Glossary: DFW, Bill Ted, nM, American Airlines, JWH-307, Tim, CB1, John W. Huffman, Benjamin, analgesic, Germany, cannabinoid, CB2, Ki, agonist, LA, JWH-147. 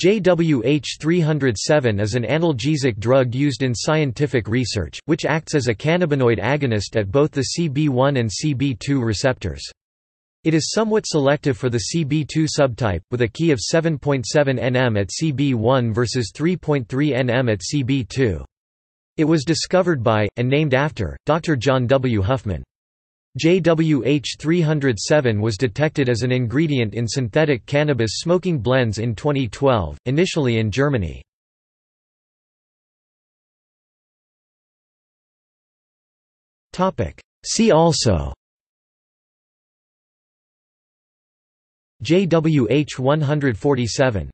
JWH-307 is an analgesic drug used in scientific research, which acts as a cannabinoid agonist at both the CB1 and CB2 receptors. It is somewhat selective for the CB2 subtype, with a Ki of 7.7 nM at CB1 versus 3.3 nM at CB2. It was discovered by, and named after, Dr. John W. Huffman. JWH-307 was detected as an ingredient in synthetic cannabis smoking blends in 2012, initially in Germany. See also: JWH-147.